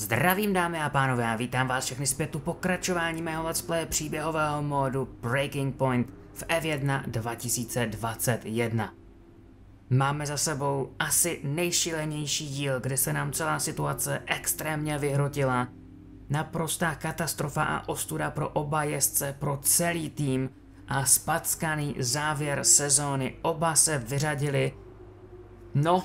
Zdravím dámy a pánové a vítám vás všechny zpět u pokračování mého let's play příběhového módu Breaking Point v F1 2021. Máme za sebou asi nejšilenější díl, kde se nám celá situace extrémně vyhrotila. Naprostá katastrofa a ostuda pro oba jezdce, pro celý tým a spackaný závěr sezóny. Oba se vyřadili. No,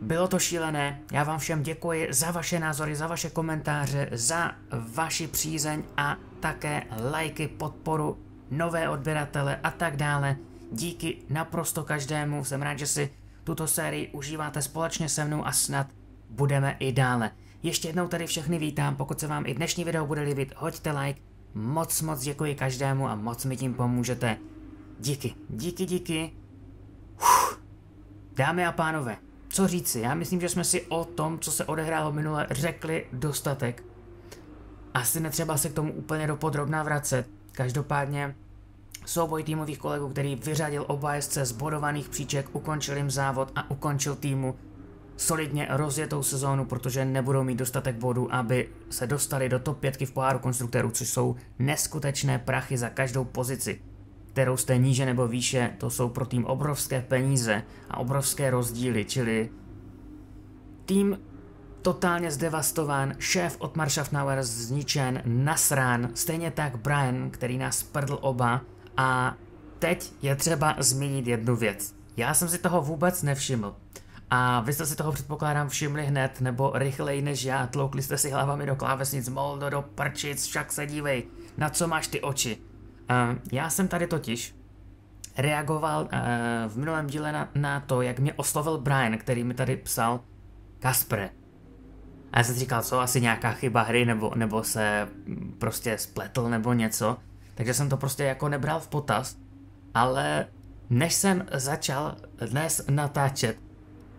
bylo to šílené, já vám všem děkuji za vaše názory, za vaše komentáře, za vaši přízeň a také lajky, podporu, nové odběratele a tak dále. Díky naprosto každému, jsem rád, že si tuto sérii užíváte společně se mnou a snad budeme i dále. Ještě jednou tady všechny vítám, pokud se vám i dnešní video bude líbit, hoďte like, moc děkuji každému a moc mi tím pomůžete. Díky. Uf. Dámy a pánové, co říci, já myslím, že jsme si o tom, co se odehrálo minule, řekli dostatek. Asi netřeba se k tomu úplně dopodrobná vracet. Každopádně souboj týmových kolegů, který vyřadil oba jezdce z bodovaných příček, ukončil jim závod a ukončil týmu solidně rozjetou sezónu, protože nebudou mít dostatek bodů, aby se dostali do top 5 v poháru konstruktérů, což jsou neskutečné prachy za každou pozici, kterou jste níže nebo výše. To jsou pro tým obrovské peníze a obrovské rozdíly, čili tým totálně zdevastován, šéf Otmar Szafnauer zničen, nasrán, stejně tak Brian, který nás prdl oba. A teď je třeba zmínit jednu věc. Já jsem si toho vůbec nevšiml. A vy jste si toho, předpokládám, všimli hned, nebo rychleji než já, tloukli jste si hlavami do klávesnic, moldo do prčic, však se dívej, na co máš ty oči. Já jsem tady totiž reagoval v minulém díle na to, jak mě oslovil Brian, který mi tady psal Kaspre. A já jsem říkal, co, asi nějaká chyba hry, nebo se prostě spletl, nebo něco. Takže jsem to prostě jako nebral v potaz, ale než jsem začal dnes natáčet,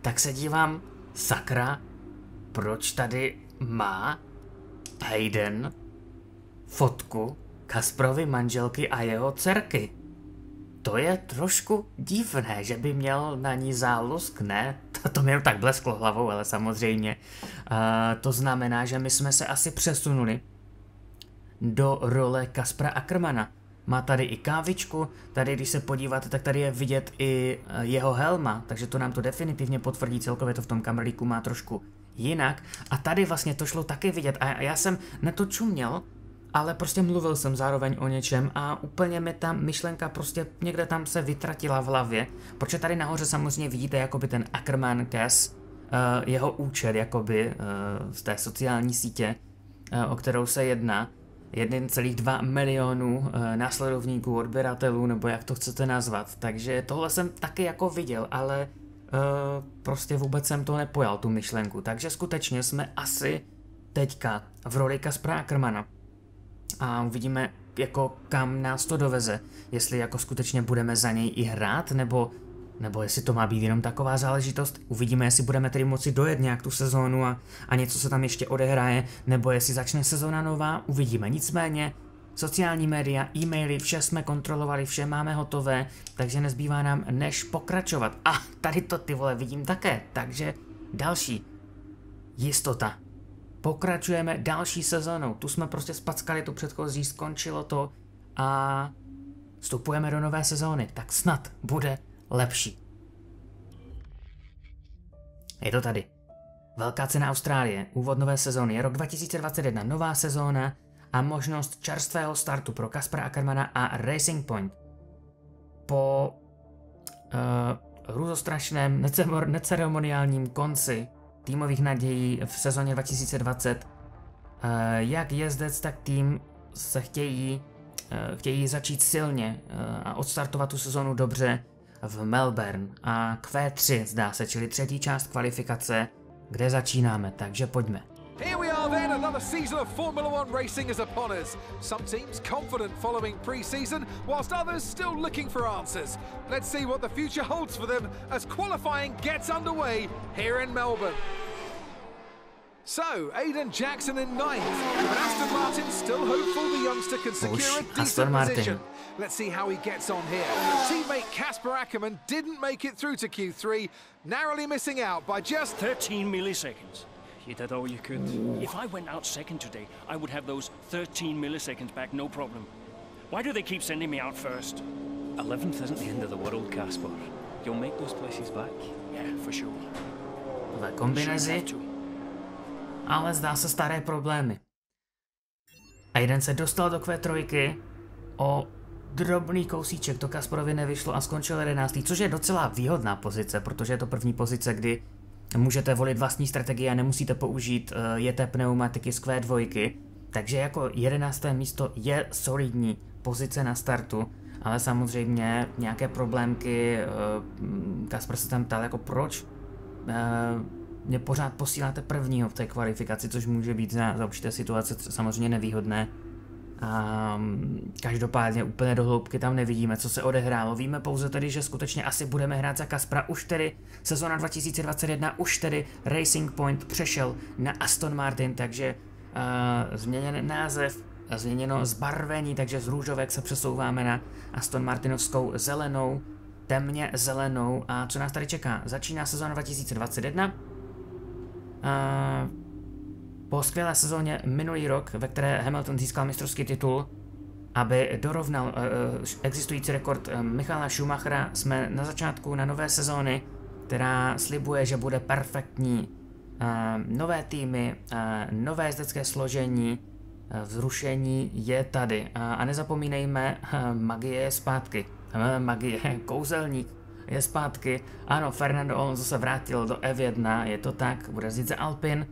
tak se dívám, sakra, proč tady má Aiden fotku Kasparovy manželky a jeho dcerky? To je trošku divné, že by měl na ní zálusk, ne? To mi tak blesklo hlavou, ale samozřejmě. To znamená, že my jsme se asi přesunuli do role Caspera Akkermana. Má tady i kávičku, tady když se podíváte, tak tady je vidět i jeho helma, takže to nám to definitivně potvrdí, celkově to v tom kamerlíku má trošku jinak. A tady vlastně to šlo taky vidět a já jsem netočuměl, ale prostě mluvil jsem zároveň o něčem a úplně mi ta myšlenka prostě někde tam se vytratila v hlavě, protože tady nahoře samozřejmě vidíte jakoby ten Ackerman Cass, jeho účet jakoby z té sociální sítě, o kterou se jedná. 1,2 milionů následovníků, odběratelů, nebo jak to chcete nazvat. Takže tohle jsem taky jako viděl, ale prostě vůbec jsem to nepojal, tu myšlenku. Takže skutečně jsme asi teďka v roli Caspera Akkermana. A uvidíme, jako kam nás to doveze. Jestli jako skutečně budeme za něj i hrát, nebo jestli to má být jenom taková záležitost. Uvidíme, jestli budeme tedy moci dojet nějak tu sezónu a něco se tam ještě odehraje, nebo jestli začne sezóna nová, uvidíme. Nicméně, sociální média, e-maily, vše jsme kontrolovali, vše máme hotové, takže nezbývá nám než pokračovat. A tady to ty vole vidím také, takže další jistota. Pokračujeme další sezónou, tu jsme prostě spackali tu předchozí, skončilo to a vstupujeme do nové sezóny, tak snad bude lepší. Je to tady. Velká cena Austrálie, úvod nové sezóny, je rok 2021, nová sezóna a možnost čerstvého startu pro Caspera Akkermana a Racing Point. Po hrůzostrašném, neceremoniálním konci týmových nadějí v sezóně 2020, jak jezdec, tak tým se chtějí začít silně a odstartovat tu sezónu dobře v Melbourne a Q3 zdá se, čili třetí část kvalifikace, kde začínáme, takže pojďme. Here we are then, another season of Formula One racing is upon us. Some teams confident following pre-season, whilst others still looking for answers. Let's see what the future holds for them as qualifying gets underway here in Melbourne. So, Aiden Jackson in ninth, but Aston Martin still hopeful the youngster can secure a decent position. Let's see how he gets on here. Teammate Casper Akkerman didn't make it through to Q3, narrowly missing out by just 13 milliseconds. You did all you could. If I went out second today, I would have those 13 milliseconds back, no problem. Why do they keep sending me out first? 11th isn't the end of the world, Casper. You'll make those places back. Yeah, for sure. Tohle kombinaci. Ale zdá se staré problémy. A jeden se dostal do Q3 o drobný kousíček, to Kasparovi nevyšlo a skončil 11. Což je docela výhodná pozice, protože je to první pozice, kdy můžete volit vlastní strategii a nemusíte použít jeté pneumatiky z Q2. Takže jako 11. místo je solidní pozice na startu, ale samozřejmě nějaké problémky. Kaspar se tam ptal, jako proč mě pořád posíláte prvního v té kvalifikaci, což může být za určité situace samozřejmě nevýhodné. A každopádně úplně do hloubky tam nevidíme, co se odehrálo. Víme pouze tedy, že skutečně asi budeme hrát za Kaspra. Už tedy sezona 2021, už tedy Racing Point přešel na Aston Martin, takže změněn název, změněno zbarvení, takže z růžovek se přesouváme na Aston Martinovskou zelenou, temně zelenou. A co nás tady čeká? Začíná sezona 2021. Po skvělé sezóně minulý rok, ve které Hamilton získal mistrovský titul, aby dorovnal existující rekord Michala Schumachera, jsme na začátku na nové sezóny, která slibuje, že bude perfektní. Nové týmy, nové jezdecké složení, vzrušení je tady. A nezapomínejme, magie je zpátky. Magie, kouzelník je zpátky. Ano, Fernando Alonso se vrátil do F1, je to tak, bude říct za Alpin.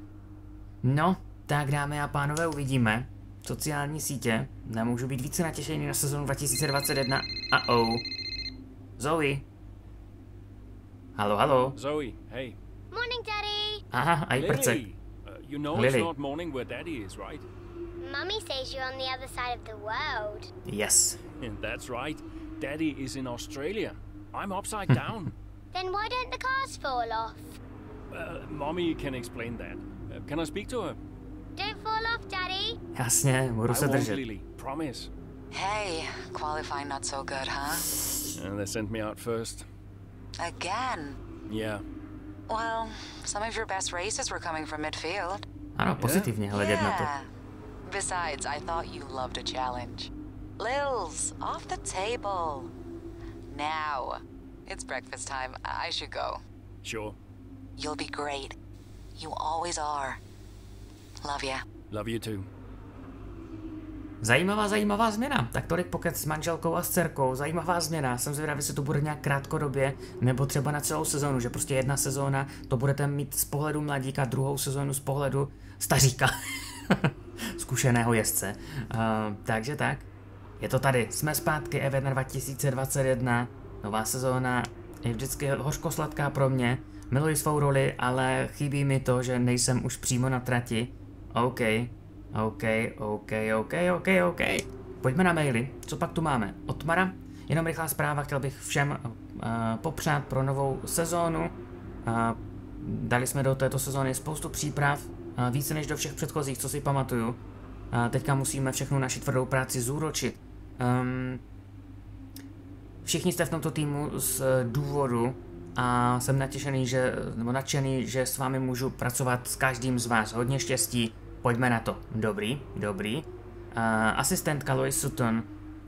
No, tak dámy a pánové, uvidíme. Sociální sítě, nemůžu být více natěšený na sezonu 2021. Zoe. Halo, halo. Zoe, hej. Morning, Daddy. Aha, aj prcek. You know it's not morning where Daddy is, right? Mummy says you're on the other side of the world. Yes. And that's right. Daddy is in Australia. I'm upside down. Then why don't the cars fall off? Mommy can explain that. Can I speak to her? Don't fall off, Daddy. Jasně, budu se držet. Lily, promise. Hey, qualifying not so good, huh? They sent me out first. Again? Yeah. Well, some of your best races were coming from midfield. Ano, pozitivně hledět na to. Besides, I thought you loved a challenge. Lils, off the table. Now, it's breakfast time. I should go. Sure. You'll be great. You always are. Love you. Love you too. Zajímavá změna. Tak tolik pokec s manželkou a s dcerkou. Zajímavá změna. Jsem zvědavý, jestli to bude nějak krátkodobě, nebo třeba na celou sezónu, že prostě jedna sezóna to budete mít z pohledu mladíka, druhou sezónu z pohledu staříka. Zkušeného jezdce. Takže tak. Je to tady. Jsme zpátky F1 2021. Nová sezóna je vždycky hořkosladká pro mě. Miluji svou roli, ale chybí mi to, že nejsem už přímo na trati. OK. Pojďme na maily. Co pak tu máme? Otmara. Jenom rychlá zpráva, chtěl bych všem popřát pro novou sezónu. Dali jsme do této sezóny spoustu příprav, více než do všech předchozích, co si pamatuju. Teďka musíme všechnu naši tvrdou práci zúročit. Všichni jste v tomto týmu z důvodu, a jsem nadšený, že s vámi můžu pracovat s každým z vás. Hodně štěstí, pojďme na to. Dobrý. Asistentka Louise Sutton,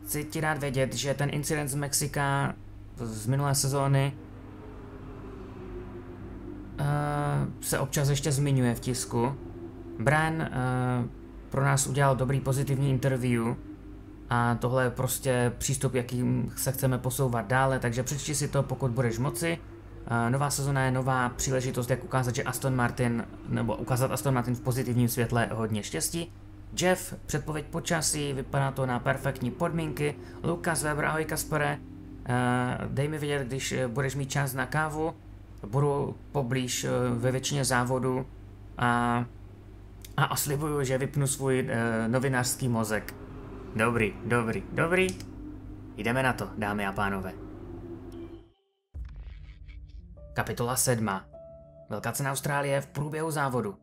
chci ti rád vědět, že ten incident z Mexika z minulé sezóny se občas ještě zmiňuje v tisku. Brian pro nás udělal dobrý pozitivní interview a tohle je prostě přístup, jakým se chceme posouvat dále, takže přečti si to, pokud budeš moci. Nová sezona je nová příležitost, jak ukázat, že Aston Martin v pozitivním světle. Hodně štěstí. Jeff, předpověď počasí, vypadá to na perfektní podmínky. Lucas Weber, ahoj Kaspere, dej mi vědět, když budeš mít čas na kávu, budu poblíž ve většině závodu a oslibuju, že vypnu svůj novinářský mozek. Dobrý. Jdeme na to, dámy a pánové. Kapitola 7. Velká cena Austrálie v průběhu závodu.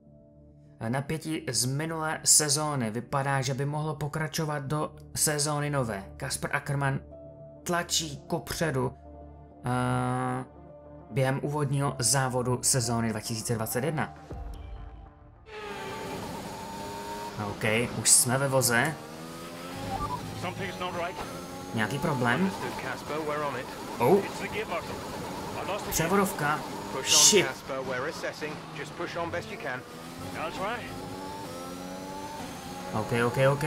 Napětí z minulé sezóny vypadá, že by mohlo pokračovat do sezóny nové. Casper Akkerman tlačí kopředu během úvodního závodu sezóny 2021. OK, už jsme ve voze. Nějaký problém? Oh. Převodovka. Shit.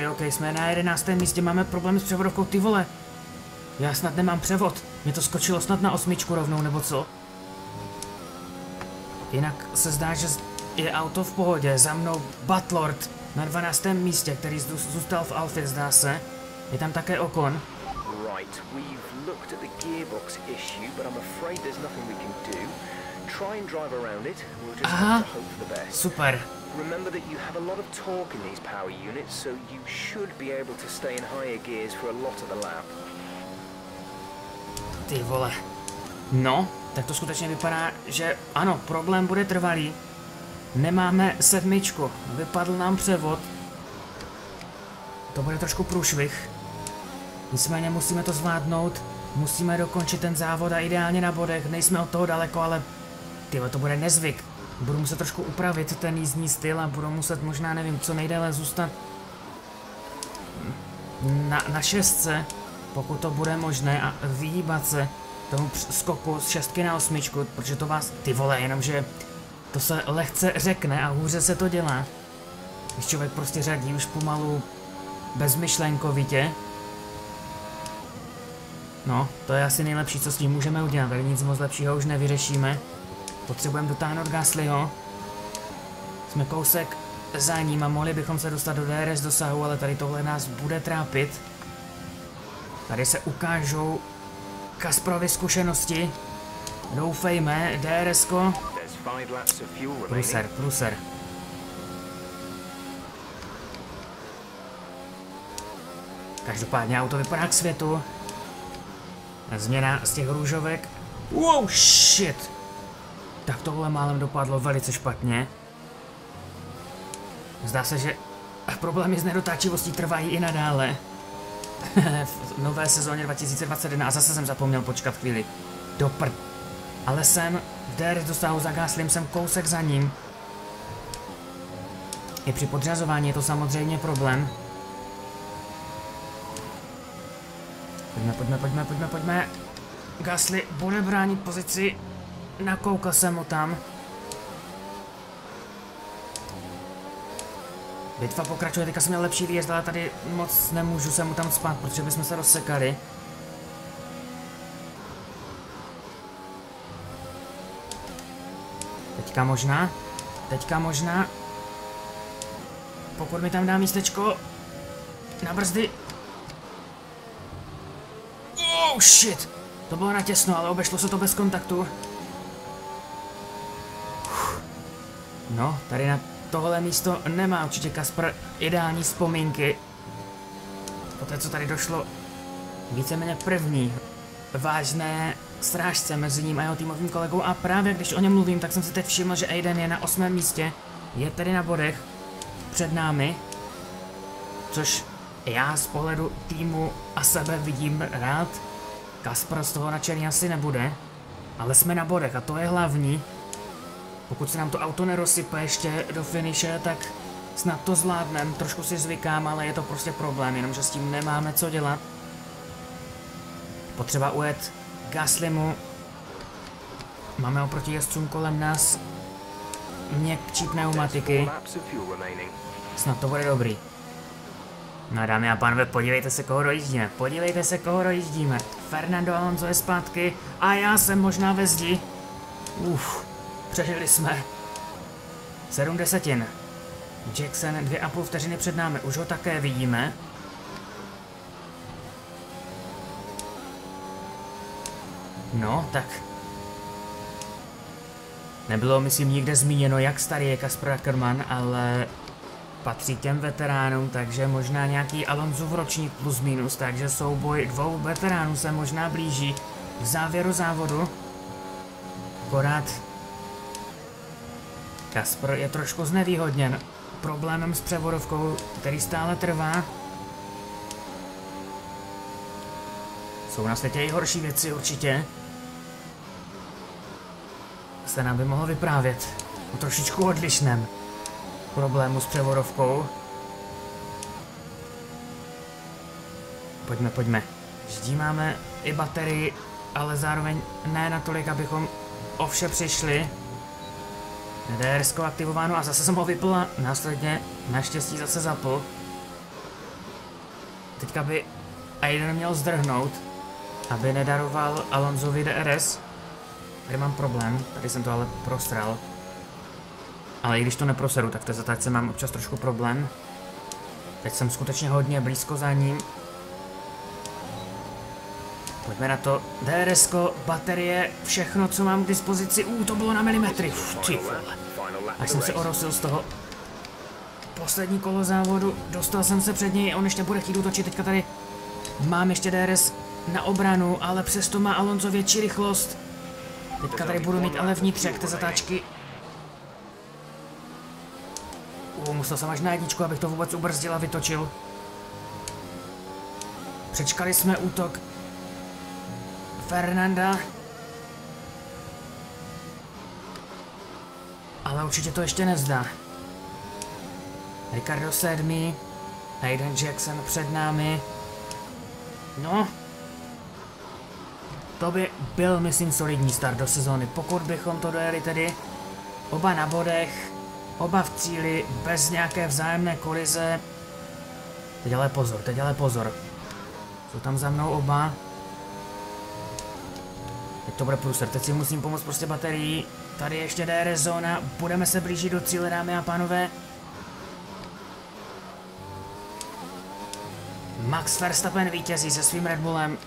OK, jsme na 11. místě, máme problém s převodovkou, ty vole. Já snad nemám převod. Mě to skočilo snad na 8 rovnou, nebo co? Jinak se zdá, že je auto v pohodě. Za mnou Butler na 12. místě, který zůstal v Alfě, zdá se. Je tam také Ocon. Aha, super. Remember that you have a lot of torque in these power units, so you should be able to stay in higher gears for a lot of the lap. Ty vole. No, tak to skutečně vypadá, že ano, problém bude trvalý. Nemáme 7, vypadl nám převod. To bude trošku průšvih. Nicméně musíme to zvládnout, musíme dokončit ten závod a ideálně na bodech, nejsme od toho daleko, ale tyhle, to bude nezvyk. Budu muset trošku upravit ten jízdní styl a budu muset možná, nevím, co nejdéle zůstat na 6, pokud to bude možné, a vyhýbat se tomu skoku z 6 na 8, protože to vás, ty vole, jenomže to se lehce řekne a hůře se to dělá. Když člověk prostě řadí už pomalu bezmyšlenkovitě. No, to je asi nejlepší, co s tím můžeme udělat, ale nic moc lepšího už nevyřešíme. Potřebujeme dotáhnout Gaslyho. Jsme kousek za ním a mohli bychom se dostat do DRS dosahu, ale tady tohle nás bude trápit. Tady se ukážou Kasprovi zkušenosti. Doufejme, DRS-ko. Pruser. Každopádně auto vypadá k světu. Změna z těch růžovek. Wow, shit! Tak tohle málem dopadlo velice špatně. Zdá se, že problémy s nedotáčivostí trvají i nadále. V nové sezóně 2021, a zase jsem zapomněl počkat chvíli. Ale jsem v DRS dosahu za Gaslym, jsem kousek za ním. I při podřazování je to samozřejmě problém. Pojďme. Gasly bude bránit pozici. Nakoukal jsem ho tam. Bitva pokračuje, teďka jsem měl lepší výjezd, ale tady moc nemůžu se mu tam spát, protože bychom se rozsekali. Teďka možná. Pokud mi tam dá místečko na brzdy. Oh shit! To bylo natěsno, ale obešlo se to bez kontaktu. No, tady na tohle místo nemá určitě Casper ideální vzpomínky. Poté, co tady došlo víceméně první vážné srážce mezi ním a jeho týmovým kolegou, a právě když o něm mluvím, tak jsem si teď všiml, že Aiden je na 8. místě, je tedy na bodech před námi, což já z pohledu týmu a sebe vidím rád. Casper z toho nadšený asi nebude, ale jsme na bodech a to je hlavní. Pokud se nám to auto nerozsype ještě do finiše, tak snad to zvládnem, trošku si zvykám, ale je to prostě problém, jenomže s tím nemáme co dělat. Potřeba ujet Gaslymu. Máme oproti jezdcům kolem nás měkčí pneumatiky. Snad to bude dobrý. No, dámy a pánové, podívejte se, koho dojíždíme. Fernando Alonso je zpátky a já jsem možná ve zdi. Přežili jsme. 7/10. Jackson 2,5 vteřiny před námi, už ho také vidíme. No, tak. Nebylo, myslím, nikde zmíněno, jak starý je Casper Akkerman, ale patří těm veteránům, takže možná nějaký Alonsův ročník plus minus, takže souboj dvou veteránů se možná blíží v závěru závodu. Akorát Casper je trošku znevýhodněn problémem s převodovkou, který stále trvá. Jsou na světě i horší věci určitě. Se nám by mohlo vyprávět o trošičku odlišném problému s převodovkou. pojďme, pojďme. Ždímáme i baterii, ale zároveň ne natolik, abychom o vše přišli. DRS aktivováno a zase jsem ho vypl a následně naštěstí zase zapl. Teďka by Aiden měl zdrhnout, aby nedaroval Alonsovi DRS. Tady mám problém, tady jsem to ale prosral. Ale i když to neproseru, tak v té zatáčce mám občas trošku problém. Teď jsem skutečně hodně blízko za ním. Pojďme na to. DRS, baterie, všechno, co mám k dispozici. To bylo na milimetry. Ty vole. Až jsem se orosil z toho. Poslední kolo závodu. Dostal jsem se před něj, on ještě bude chtít útočit. Teďka tady mám ještě DRS na obranu, ale přesto má Alonso větší rychlost. Teďka tady budu mít ale vnitřek té zatáčky. Musel jsem až na jedničku, abych to vůbec ubrzdil a vytočil. Přečkali jsme útok Fernanda. Ale určitě to ještě nezdá. Ricardo 7. Aiden Jackson před námi. No. To by byl, myslím, solidní start do sezóny. Pokud bychom to dojeli tedy oba na bodech, oba v cíli, bez nějaké vzájemné kolize. Teď ale pozor, teď ale pozor. Jsou tam za mnou oba. Teď to bude průser, teď si musím pomoct prostě baterií. Tady ještě DRS zóna, budeme se blížit do cíle, dámy a pánové. Max Verstappen vítězí se svým Red Bullem.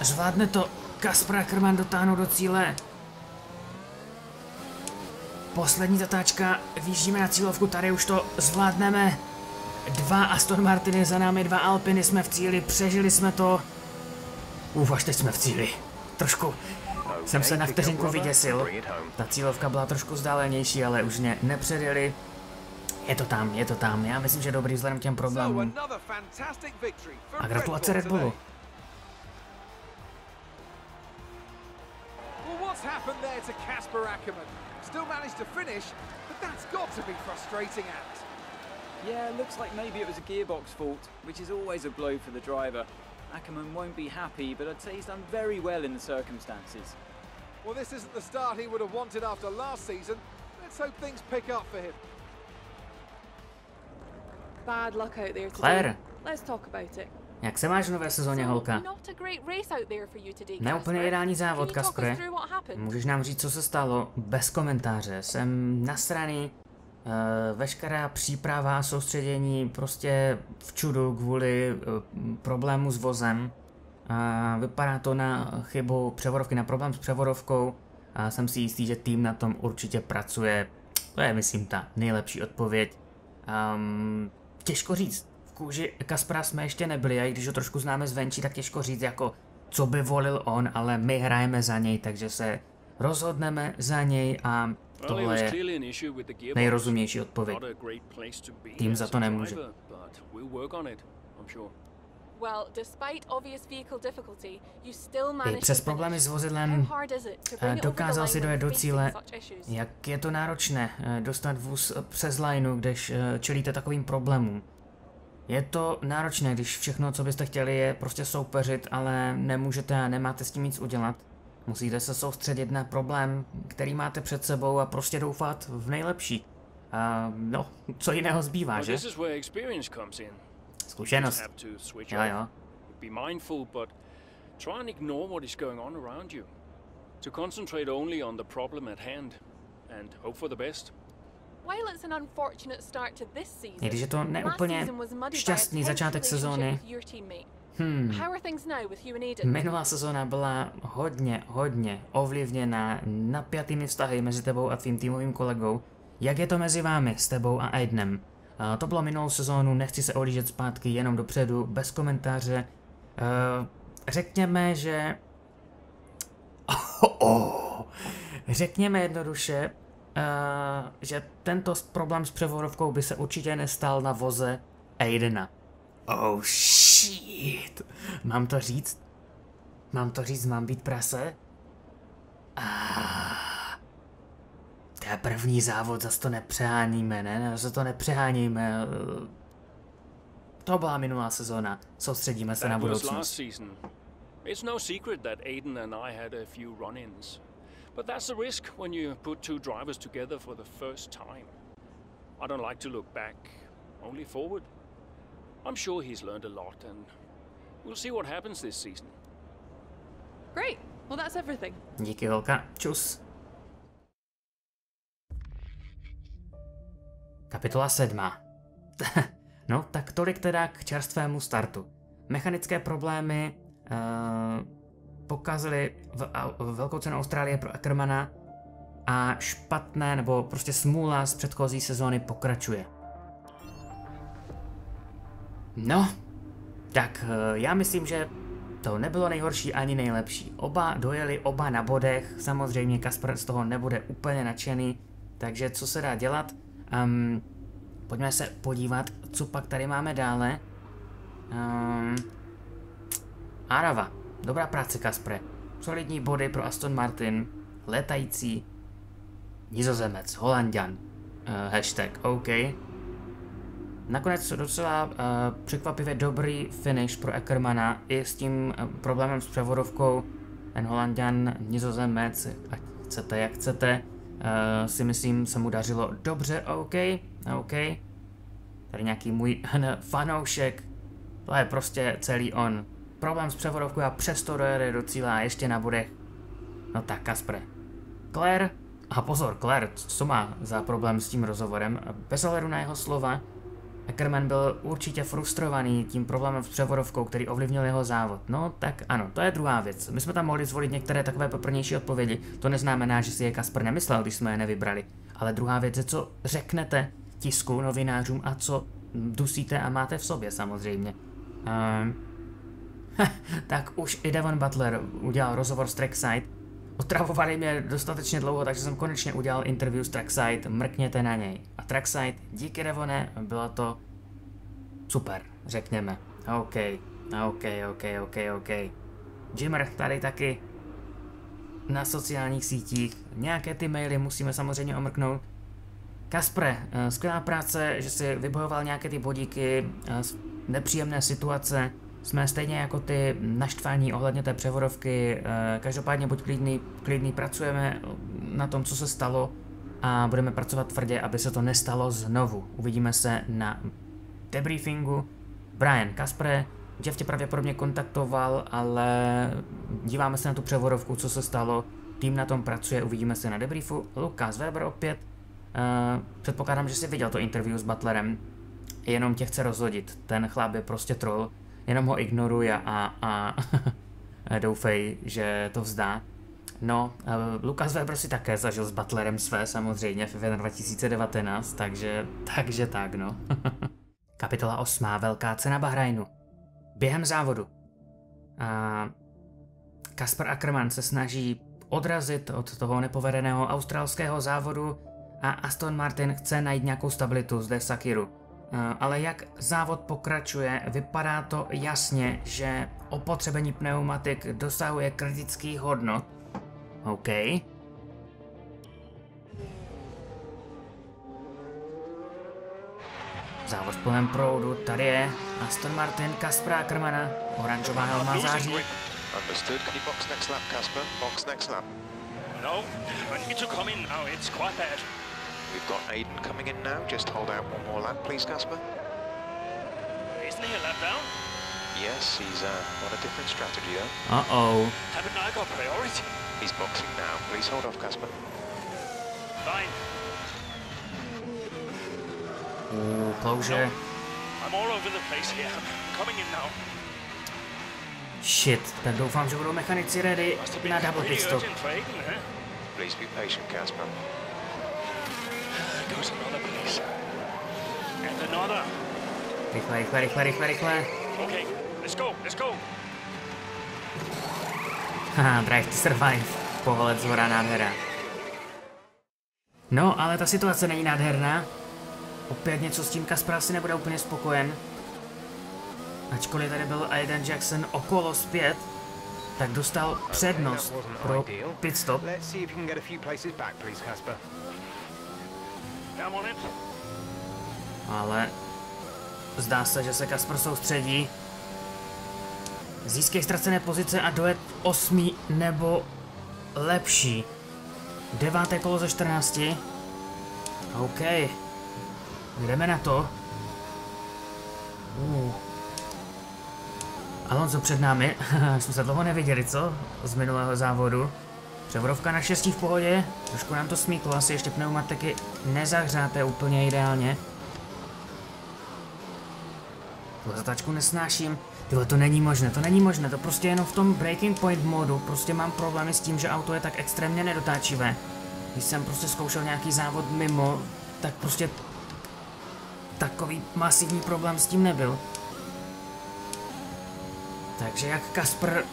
Zvládne to Casper Akkerman dotáhnout do cíle. Poslední zatáčka, výjíždíme na cílovku, tady už to zvládneme. Dva Aston Martiny za námi, dva Alpiny, jsme v cíli, přežili jsme to. Až teď jsme v cíli. Trošku jsem se na vteřinku vyděsil. Ta cílovka byla trošku vzdálenější, ale už mě nepředjeli. Je to tam, je to tam. Já myslím, že dobrý vzhledem k těm problémům. A gratulace Red Bullu. Still managed to finish, but that's got to be frustrating act. Yeah, looks like maybe it was a gearbox fault, which is always a blow for the driver. Ackerman won't be happy, but I'd say he's done very well in the circumstances. Well, this isn't the start he would have wanted after last season. Let's hope things pick up for him. Bad luck out there today. Claire. Let's talk about it. Jak se máš v nové sezóně, holka? Neúplně ideální závod, Kaspre. Můžeš nám říct, co se stalo? Bez komentáře. Jsem nasraný. Veškerá příprava a soustředění prostě v čudu kvůli problému s vozem. Vypadá to na chybu převodovky, na problém s převodovkou. A jsem si jistý, že tým na tom určitě pracuje. To je, myslím, ta nejlepší odpověď. Těžko říct. Kůži Kaspera jsme ještě nebyli, a i když ho trošku známe zvenčí, tak těžko říct, jako co by volil on, ale my hrajeme za něj, takže se rozhodneme za něj a tohle je nejrozumější odpověď. Tým za to nemůže. I přes problémy s vozidlem dokázal si dojet do cíle. Jak je to náročné dostat vůz přes lineu, když čelíte takovým problémům. Je to náročné, když všechno, co byste chtěli, je prostě soupeřit, ale nemůžete a nemáte s tím nic udělat. Musíte se soustředit na problém, který máte před sebou a prostě doufat v nejlepší. A no, co jiného zbývá, že? Zkušenost. Jo, jo. I když je to neúplně šťastný začátek sezóny, minulá sezóna byla hodně ovlivněná napjatými vztahy mezi tebou a tvým týmovým kolegou. Jak je to mezi vámi, s tebou a Aidenem? To bylo minulou sezónu, nechci se odjíždět zpátky, jenom dopředu, bez komentáře. Řekněme, že... Řekněme jednoduše, že tento problém s převodovkou by se určitě nestal na voze Aidena. Oh shit! Mám to říct? Mám to říct, mám být prase? To je první závod, zase to nepřeháníme, ne? Zase to nepřeháníme. To byla minulá sezóna. Soustředíme se na budoucnost. It's no secret that Aiden and I had a few run-ins. But that's the risk when you put two drivers together for the first time. I don't like to look back, only forward. I'm sure he's learned a lot and we'll see what happens this season. Great. Well, that's everything. Díky, holka. Čus. Kapitola 7. No, tak tolik teda k čerstvému startu. Mechanické problémy pokazily velkou cenu Austrálie pro Ackermana a špatné, nebo prostě smůla z předchozí sezóny pokračuje. No, tak já myslím, že to nebylo nejhorší ani nejlepší. Oba dojeli, oba na bodech, samozřejmě Casper z toho nebude úplně nadšený, takže co se dá dělat? Pojďme se podívat, co pak tady máme dále. Arava, dobrá práce Caspre, solidní body pro Aston Martin, letající, Nizozemec, Holanďan, hashtag OK. Nakonec docela překvapivě dobrý finish pro Ackermana i s tím problémem s převodovkou. Ten Holanďan, Nizozemec, ať chcete jak chcete, si myslím se mu dařilo dobře, OK. Tady nějaký můj fanoušek, to je prostě celý on. Problém s převodovkou a přesto dojede do cíle a ještě na bodech. No tak Caspre. Claire, a pozor, Claire, co má za problém s tím rozhovorem? Bez ohledu na jeho slova, Ackerman byl určitě frustrovaný tím problémem s převodovkou, který ovlivnil jeho závod. No tak ano, to je druhá věc. My jsme tam mohli zvolit některé takové poprvnější odpovědi. To neznamená, že si je Caspre nemyslel, když jsme je nevybrali. Ale druhá věc je, co řeknete tisku, novinářům a co dusíte a máte v sobě samozřejmě. Tak už i Devon Butler udělal rozhovor s Traxside. Otravovali mě dostatečně dlouho, takže jsem konečně udělal interview s Traxside, mrkněte na něj. A Traxside, díky Devone, bylo to super, řekněme. OK. Jimmer tady taky na sociálních sítích. Nějaké ty maily musíme samozřejmě omrknout. Caspre, skvělá práce, že si vybojoval nějaké ty bodíky z nepříjemné situace. Jsme stejně jako ty naštvání ohledně té převodovky, každopádně buď klidný, pracujeme na tom, co se stalo a budeme pracovat tvrdě, aby se to nestalo znovu. Uvidíme se na debriefingu. Brian, Caspre, Jeff tě pravděpodobně kontaktoval, ale díváme se na tu převodovku, co se stalo, tým na tom pracuje, uvidíme se na debriefu. Lucas Weber opět, předpokládám, že jsi viděl to interview s Butlerem, jenom tě chce rozhodit, ten chlap je prostě troll. Jenom ho ignoruj a doufej, že to vzdá. No, Lucas Weber si také zažil s Butlerem své samozřejmě v 2019, takže tak no. Kapitola 8. Velká cena Bahrajnu. Během závodu. Casper Akkerman se snaží odrazit od toho nepovedeného australského závodu a Aston Martin chce najít nějakou stabilitu zde v Sakiru. Ale jak závod pokračuje, vypadá to jasně, že opotřebení pneumatik dosahuje kritických hodnot. OK. Závod v plném proudu, tady je Aston Martin, Caspera Akkermana, oranžová helma září. We've got Aiden coming in now, just hold out one more lap please Casper. Isn't he a lap down? Yes, he's on a different strategy though. Uh-oh. Haven't I got priority? He's boxing now, please hold off Casper. Fine. Ooh, closure. No. I'm all over the place here, I'm coming in now. Shit, tak doufám, že budou mechanici ready na double pit stop. Please be patient Casper. Rychle. Okay, let's go. Haha, drive to survive. Pohled zhora nádhera. No, ale ta situace není nádherná. Opět něco s tím Caspra asi nebude úplně spokojen. Ačkoliv tady byl Aiden Jackson okolo zpět, tak dostal přednost pro pitstop. Ale Zdá se, že se Casper soustředí. Získej ztracené pozice a dojet 8. nebo lepší. 9. kolo ze 14. OK. Jdeme na to. Alonso před námi. Jsme se dlouho neviděli, co? Z minulého závodu. Převodovka na 6. v pohodě. Trošku nám to smíklo, asi ještě pneumatiky nezahřáté úplně ideálně. Tuhle zatáčku nesnáším. Tyhle, to není možné, to není možné. To prostě jenom v tom Breaking Point modu. Prostě mám problémy s tím, že auto je tak extrémně nedotáčivé. Když jsem prostě zkoušel nějaký závod mimo, tak prostě takový masivní problém s tím nebyl. Takže jak Casper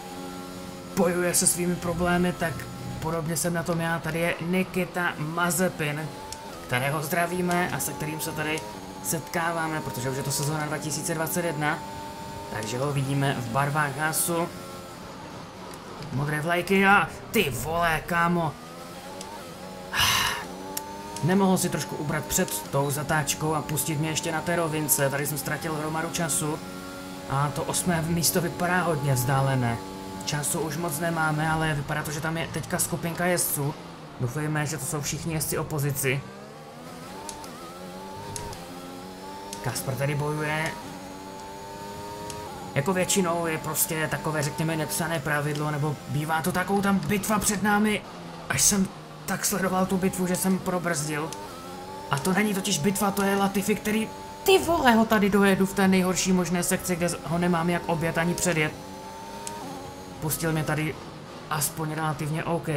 bojuje se svými problémy, tak podobně jsem na tom já. Tady je Nikita Mazepin, kterého zdravíme a se kterým se tady setkáváme, protože už je to sezóna 2021, takže ho vidíme v barvách Hasu. Modré vlajky a ty vole, kámo. Nemohl si trošku ubrat před tou zatáčkou a pustit mě ještě na té rovince, tady jsem ztratil hromadu času. A to 8. místo vypadá hodně vzdálené. Času už moc nemáme, ale vypadá to, že tam je teďka skupinka jezdců. Doufejme, že to jsou všichni jezdci opozici. Casper tady bojuje. Jako většinou je prostě takové, řekněme, nepsané pravidlo, nebo bývá to takovou tam bitva před námi. Až jsem tak sledoval tu bitvu, že jsem probrzdil. A to není totiž bitva, to je Latifi, který... Ty vole, ho tady dojedu v té nejhorší možné sekci, kde ho nemám jak obět ani předjet. Pustil mě tady aspoň relativně OK.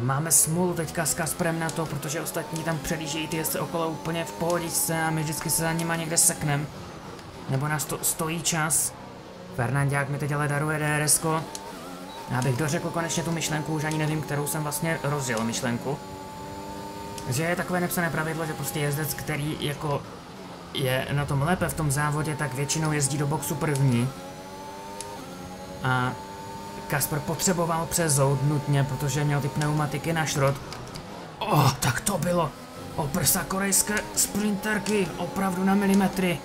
Máme smůlu teďka s Casperem na to, protože ostatní tam předjíždějí ty jezdce okolo úplně v pohodičce a my vždycky se za nima někde seknem. Nebo nás to stojí čas. Fernandák mi teď ale daruje DRS-ko. Já bych dořekl konečně tu myšlenku, už ani nevím, kterou jsem vlastně rozjel myšlenku. Že je takové nepsané pravidlo, že prostě jezdec, který jako je na tom lépe v tom závodě, tak většinou jezdí do boxu první. A Casper potřeboval přezout nutně, protože měl ty pneumatiky na šrot. Oh, tak to bylo! O prsa korejské sprinterky, opravdu na milimetry.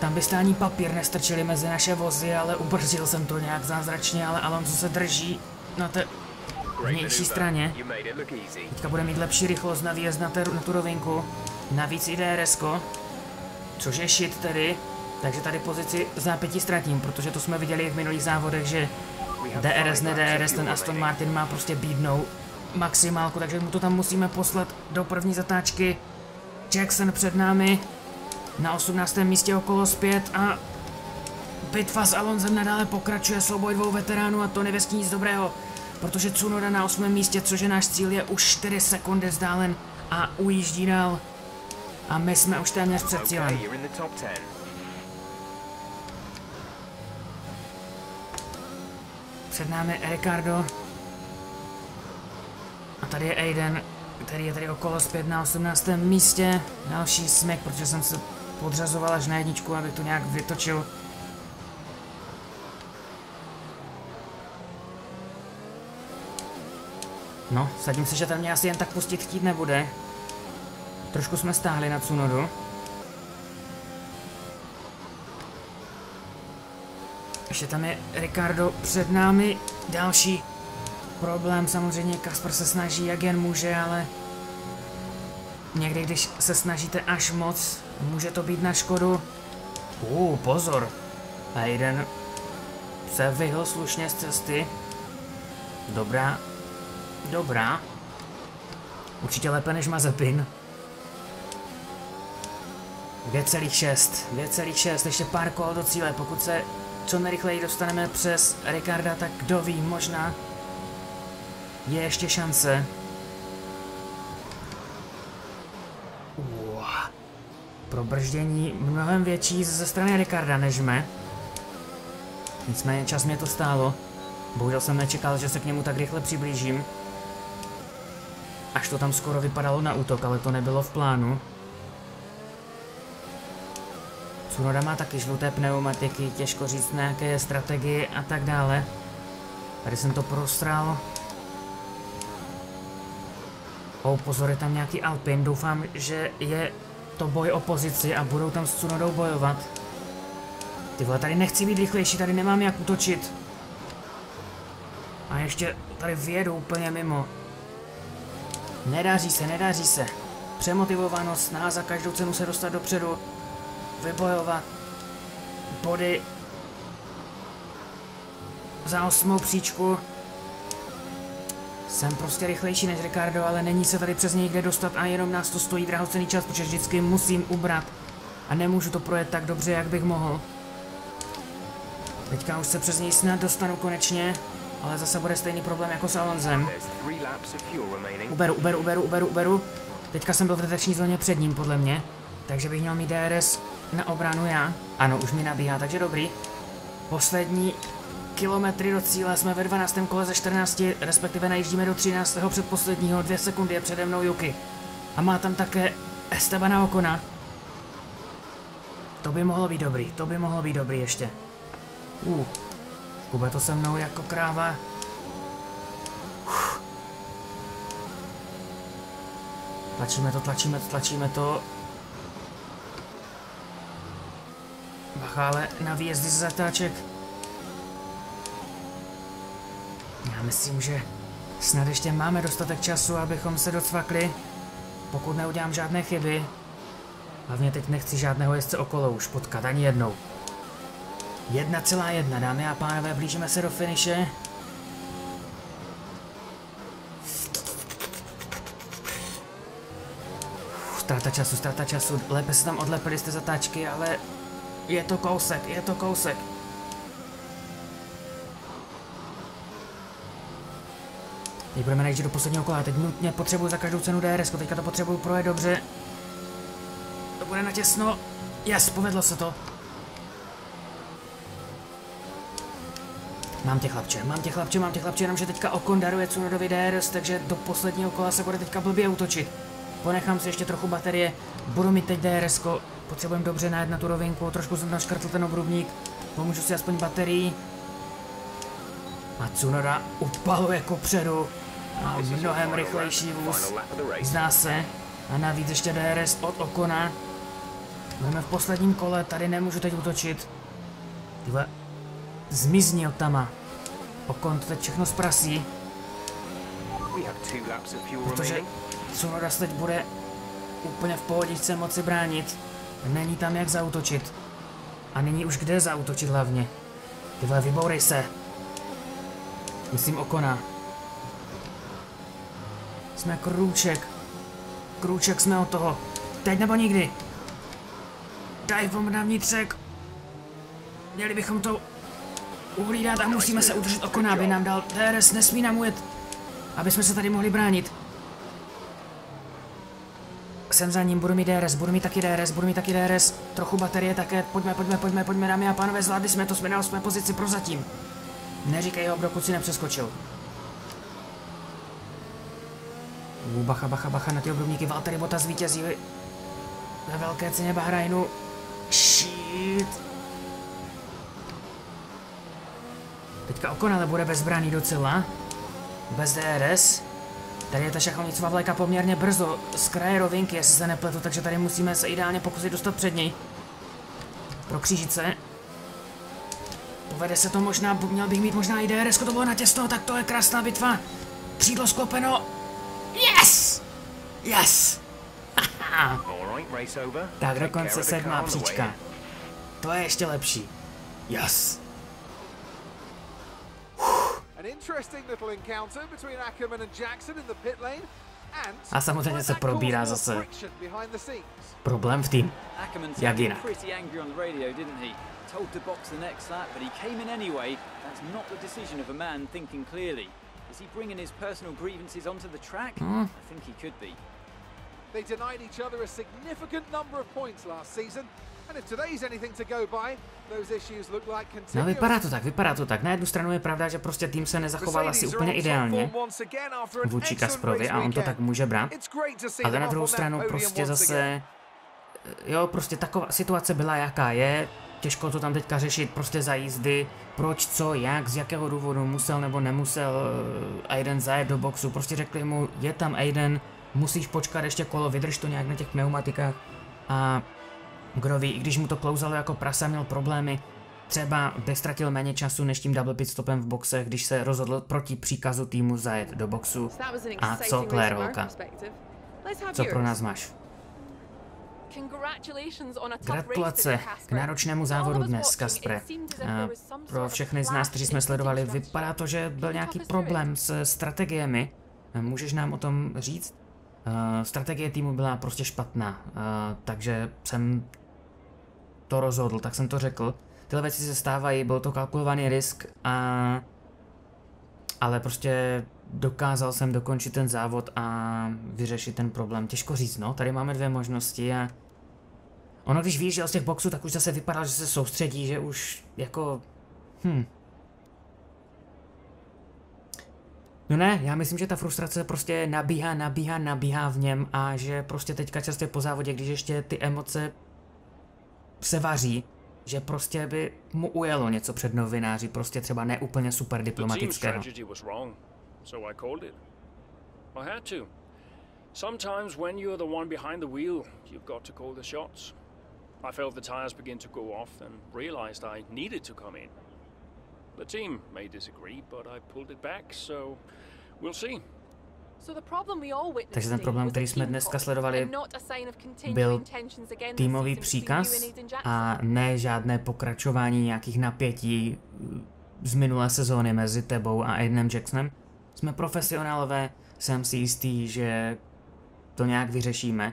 Tam byste ani papír nestrčili mezi naše vozy, ale ubrzdil jsem to nějak zázračně, ale Alonso se drží na té vnější straně. Teďka bude mít lepší rychlost na výjezd na tu rovinku. Navíc i DRS-ko. Což je shit tedy, takže tady pozici zápětí ztratím, protože to jsme viděli v minulých závodech, že DRS, ne DRS, ten Aston Martin má prostě bídnou maximálku, takže mu to tam musíme poslat do první zatáčky. Jackson před námi, na 18. místě okolo zpět a bitva s Alonsem nadále pokračuje, souboj dvou veteránů a to nevěstí nic dobrého, protože Tsunoda na 8. místě, což je náš cíl, je už 4 sekundy vzdálen a ujíždí dál. A my jsme už téměř před cílem. Před námi Ricciardo. A tady je Aiden, který je tady okolo zpět na 18. místě. Další smyk, protože jsem se podřazoval až na jedničku, abych to nějak vytočil. No, sadím se, že tam mě asi jen tak pustit chtít nebude. Trošku jsme stáhli na Tsunodu. Ještě tam je Ricciardo před námi. Další problém, samozřejmě Casper se snaží jak jen může, ale někdy, když se snažíte až moc, může to být na škodu. Pozor. Aiden se vyhl slušně z cesty. Dobrá. Dobrá. Určitě lépe než Mazepin. 2,6, ještě pár kol do cíle, pokud se co nejrychleji dostaneme přes Ricciarda, tak kdo ví, možná je ještě šance. Probrždění mnohem větší ze strany Ricciarda než mé. Nicméně čas mě to stálo, bohužel jsem nečekal, že se k němu tak rychle přiblížím. Až to tam skoro vypadalo na útok, ale to nebylo v plánu. Tsunoda má taky žluté pneumatiky, těžko říct nějaké strategie a tak dále. Tady jsem to prostral. Pozor, je tam nějaký Alpin, doufám, že je to boj o pozici a budou tam s Tsunodou bojovat. Ty vole, tady nechci být rychlejší, tady nemám jak útočit. A ještě tady vyjedu úplně mimo. Nedaří se, nedaří se. Přemotivovanost, snaha za každou cenu se dostat dopředu, vybojovat body za 8. příčku. Jsem prostě rychlejší než Ricardo, ale není se tady přes něj kde dostat a jenom nás to stojí drahocenný čas, protože vždycky musím ubrat a nemůžu to projet tak dobře, jak bych mohl. Teďka už se přes něj snad dostanu konečně, ale zase bude stejný problém jako s Alonsem. Uberu. Teďka jsem byl v detekční zóně před ním, podle mě, takže bych měl mít DRS na obranu já. Ano, už mi nabíhá, takže dobrý. Poslední kilometry do cíle, jsme ve 12. kole ze 14, respektive najíždíme do 13. předposledního, 2 sekundy je přede mnou Yuki. A má tam také Estebana Ocona. To by mohlo být dobrý, to by mohlo být dobrý ještě. Kube to se mnou jako kráva. Tlačíme to. Bachále na výjezdy z zatáček. Já myslím, že snad ještě máme dostatek času, abychom se docvakli, pokud neudělám žádné chyby. Hlavně teď nechci žádného jezdce okolo už potkat, ani jednou. 1,1, dámy a pánové, blížíme se do finiše. Ztráta času, lépe se tam odlepili z té zatáčky, ale je to kousek. Teď budeme najít do posledního kola, teď nutně potřebuji za každou cenu DRS, teďka to potřebuji projet dobře. To bude natěsno, yes, povedlo se to. Mám tě chlapče, jenomže teďka Ocon daruje Tsunodovi DRS, takže do posledního kola se bude teďka blbě útočit. Ponechám si ještě trochu baterie, budu mít teď DRS-ko, potřebujeme dobře najet na tu rovinku, trošku jsem tam škrtl ten obrubník, pomůžu si aspoň baterií. A Tsunoda upaluje kopředu a mnohem rychlejší vůz, zdá se, a navíc ještě DRS od Ocona. Budeme v posledním kole, tady nemůžu teď útočit. Tyhle, zmizni od tama. Ocon to teď všechno zprasí. Protože Tsunoda teď bude úplně v pohodičce moci bránit. Není tam jak zaútočit. A není už kde zaútočit hlavně. Tyhle, vybourej se. Myslím Ocona. Jsme krůček. Krůček jsme od toho. Teď nebo nikdy. Daj vom na vnitřek. Měli bychom to uhlídat a musíme se udržet Ocona, aby nám dal DRS, nesmí nám ujet, aby jsme se tady mohli bránit. Jsem za ním, budu mít taky DRS, trochu baterie také, pojďme, dámy a pánové, zvládli jsme to, jsme na 8. pozici prozatím. Neříkej ho, dokud si nepřeskočil. Bacha na ty obrubníky, Valtteri Bottas vítězí ve velké ceně Bahrainu. Shit. Teďka Ocon ale bude bezbraný docela. Bez DRS. Tady je ta šachovnicová vlajka poměrně brzo, z kraje rovinky, jestli se nepletu, takže tady musíme se ideálně pokusit dostat před něj. Pro křížice. Povede se to možná, měl bych mít možná i DRS, to bylo natěsno, tak to je krásná bitva. Křídlo sklopeno. Yes! Yes! Tak dokonce 7. příčka. To je ještě lepší. Yes! A samozřejmě se probírá zase problém v tým, jak jinak. No, vypadá to tak. Na jednu stranu je pravda, že prostě tým se nezachoval asi úplně ideálně vůči Kasprovi a on to tak může brát. Ale na druhou stranu prostě zase, jo, prostě taková situace byla jaká je, těžko to tam teďka řešit, prostě za jízdy, proč, co, jak, z jakého důvodu musel nebo nemusel Aiden zajet do boxu, prostě řekli mu, je tam Aiden, musíš počkat ještě kolo, vydrž to nějak na těch pneumatikách. a Grovi, i když mu to klouzalo jako prasa, měl problémy. Třeba ztratil méně času než tím double pit stopem v boxe, když se rozhodl proti příkazu týmu zajet do boxu. A co, Claire holka? Co pro nás máš? Gratulace k náročnému závodu dnes, Kaspre. Pro všechny z nás, kteří jsme sledovali, vypadá to, že byl nějaký problém s strategiemi. Můžeš nám o tom říct? Strategie týmu byla prostě špatná, takže jsem to rozhodl, tak jsem to řekl. Tyhle věci se stávají, byl to kalkulovaný risk, ale prostě dokázal jsem dokončit ten závod a vyřešit ten problém. Těžko říct, no, tady máme dvě možnosti a ono, když vyjížděl z těch boxů, tak už zase vypadalo, že se soustředí, že už jako, No ne, já myslím, že ta frustrace prostě nabíhá v něm a že prostě teďka často po závodě, když ještě ty emoce se vaří, že prostě by mu ujelo něco před novináři, prostě třeba neúplně super diplomatického. The team may disagree, but I pulled it back, so we'll see. Takže ten problém, který jsme dneska sledovali, byl týmový příkaz a ne žádné pokračování nějakých napětí z minulé sezóny mezi tebou a Aidenem Jacksonem. Jsme profesionálové, jsem si jistý, že to nějak vyřešíme.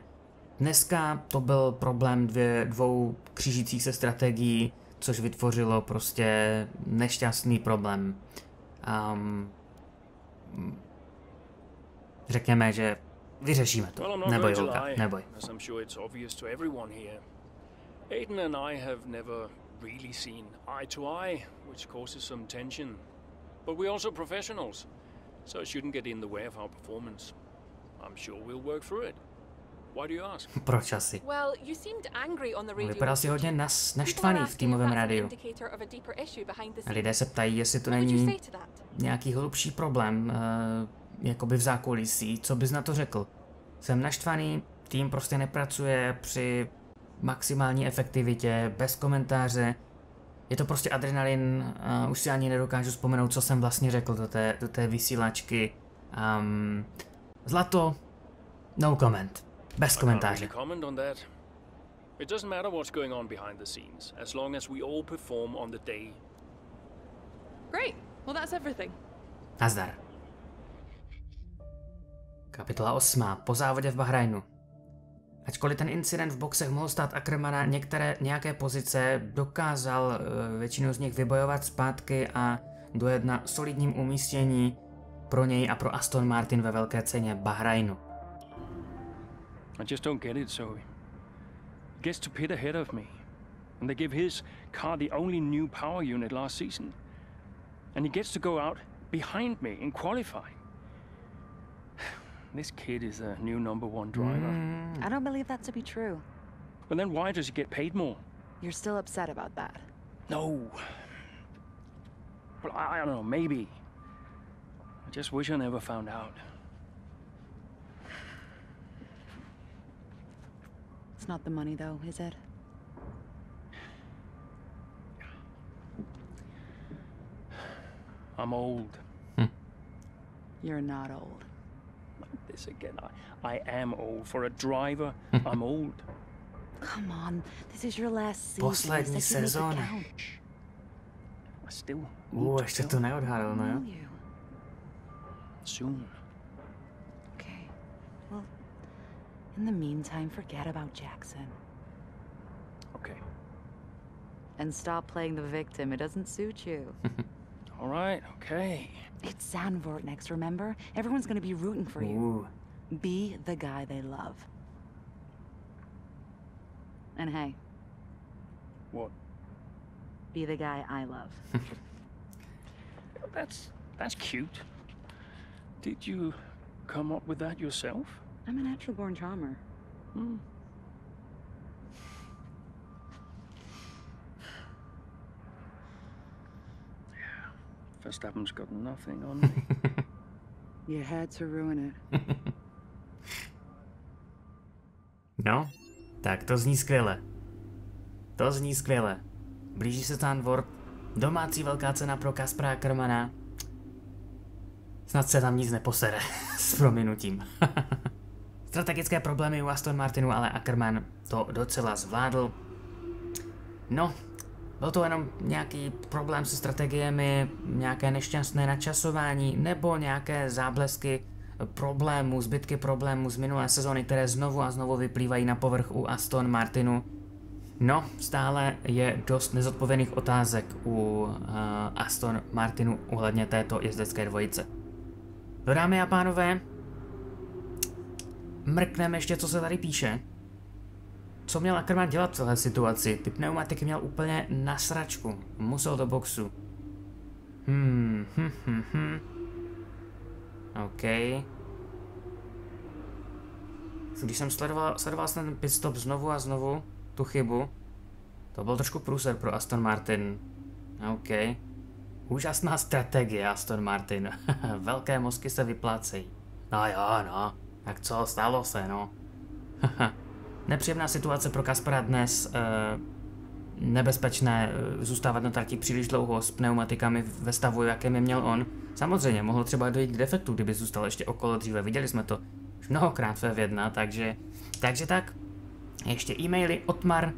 Dneska to byl problém dvou křížících se strategií, což vytvořilo prostě nešťastný problém. Řekněme, že vyřešíme to. Neboj, holka, neboj. Aiden and I have never really seen eye to eye, which causes some tension. But we're also professionals, so it shouldn't get in the way of our performance. I'm sure we'll work through it. Proč asi? Vypadal si hodně naštvaný v týmovém rádiu. A lidé se ptají, jestli to není nějaký hlubší problém, jakoby v zákulisí. Co bys na to řekl? Jsem naštvaný, tým prostě nepracuje při maximální efektivitě, bez komentáře. Je to prostě adrenalin, už si ani nedokážu vzpomenout, co jsem vlastně řekl do té vysílačky. Zlato, no comment. Bez komentáře. Nazdar. Kapitola 8. Po závodě v Bahrajnu. Ačkoliv ten incident v boxech mohl stát Akkermana nějaké pozice, dokázal většinu z nich vybojovat zpátky a dojet na solidním umístění pro něj a pro Aston Martin ve velké ceně Bahrajnu. I just don't get it, Zoe. He gets to pit ahead of me, and they give his car the only new power unit last season. And he gets to go out behind me in qualifying. This kid is a new #1 driver. I don't believe that to be true. But then why does he get paid more? You're still upset about that? No. Well, I don't know, maybe. I just wish I never found out. It's not the money, though, is it? I'm old. You're not old. This again. I am old. For a driver, I'm old. Come on. This is your last season. I still need to know you. Soon. Okay. Well... In the meantime, forget about Jackson. Okay. And stop playing the victim. It doesn't suit you. All right, okay. It's Zandvoort next, remember? Everyone's going to be rooting for you. Be the guy they love. And hey. What? Be the guy I love. That's cute. Did you come up with that yourself? I'm a natural-born charmer. Yeah, Verstappen's got nothing on me. You had to ruin it. No? Tak to zní skvěle. To zní skvěle. Blíží se Zandvoort. Domácí velká cena pro Caspera Akkermana. Snad se tam nic neposere. S prominutím. Strategické problémy u Aston Martinu, ale Akkerman to docela zvládl. No, byl to jenom nějaký problém se strategiemi, nějaké nešťastné načasování nebo nějaké záblesky problémů, zbytky problémů z minulé sezóny, které znovu a znovu vyplývají na povrch u Aston Martinu. No, stále je dost nezodpovědných otázek u Aston Martinu ohledně této jezdecké dvojice. Dámy a pánové, mrkneme ještě, co se tady píše. Co měl Akkerman dělat v celé situaci? Ty pneumatiky měl úplně na sračku. Musel do boxu. OK. Když jsem sledoval jsem ten pitstop znovu a znovu, tu chybu, to byl trošku průser pro Aston Martin. OK. Úžasná strategie Aston Martin. Velké mozky se vyplácejí. No jo, no. Tak co, stalo se, no. Nepříjemná situace pro Caspera dnes. Nebezpečné zůstávat na trati příliš dlouho s pneumatikami ve stavu, jakém je měl on. Samozřejmě, mohlo třeba dojít k defektu, kdyby zůstal ještě okolo dříve. Viděli jsme to už mnohokrát v F1, takže tak. Ještě e-maily. Otmar.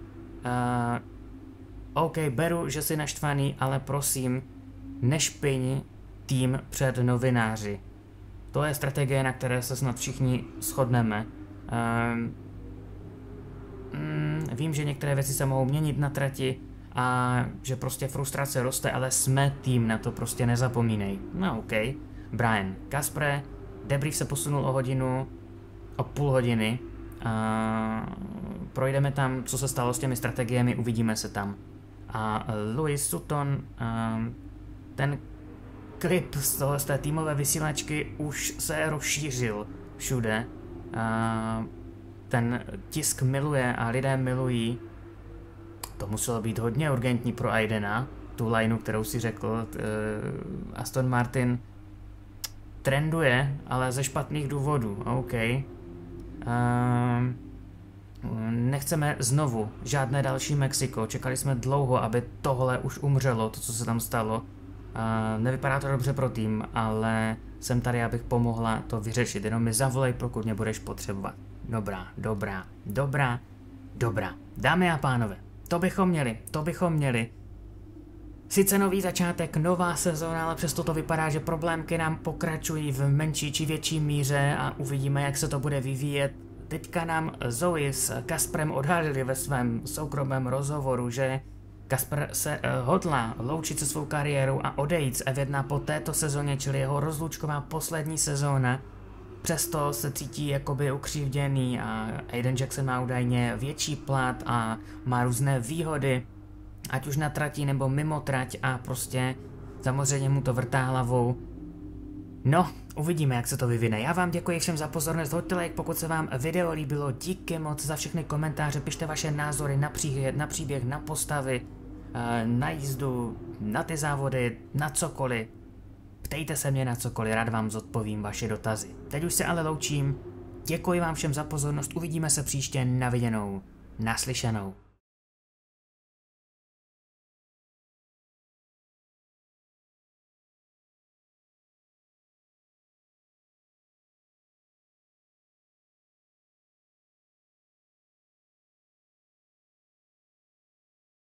OK, beru, že jsi naštvaný, ale prosím, nešpiň tým před novináři. To je strategie, na které se snad všichni shodneme. Vím, že některé věci se mohou měnit na trati a že prostě frustrace roste, ale jsme tým, na to prostě nezapomínej. No OK. Brian. Caspere, debrief se posunul o hodinu, o půl hodiny. Projdeme tam, co se stalo s těmi strategiemi, uvidíme se tam. A Louise Sutton, ten klip z té týmové vysílačky už se rozšířil všude. Ten tisk miluje a lidé milují. To muselo být hodně urgentní pro Aidena, tu lineu, kterou si řekl. Aston Martin trenduje, ale ze špatných důvodů. OK. Nechceme znovu žádné další Mexiko. Čekali jsme dlouho, aby tohle už umřelo, to, co se tam stalo. Nevypadá to dobře pro tým, ale jsem tady, abych pomohla to vyřešit. Jenom mi zavolej, pokud mě budeš potřebovat. Dobrá. Dámy a pánové, to bychom měli. Sice nový začátek, nová sezóna, ale přesto to vypadá, že problémky nám pokračují v menší či větší míře a uvidíme, jak se to bude vyvíjet. Teďka nám Zoe s Casperem odhalili ve svém soukromém rozhovoru, že Casper se hodlá loučit se svou kariérou a odejít z F1 po této sezóně, čili jeho rozlučková poslední sezóna. Přesto se cítí jakoby ukřivděný a Aiden Jackson má údajně větší plat a má různé výhody, ať už na trati nebo mimo trať, a prostě samozřejmě mu to vrtá hlavou. No, uvidíme, jak se to vyvine. Já vám děkuji všem za pozornost, hoďte like, pokud se vám video líbilo, díky moc za všechny komentáře, pište vaše názory na příběh, na postavy, na jízdu, na ty závody, na cokoliv. Ptejte se mě na cokoliv, rád vám zodpovím vaše dotazy. Teď už se ale loučím, děkuji vám všem za pozornost, uvidíme se příště, na viděnou, naslyšenou.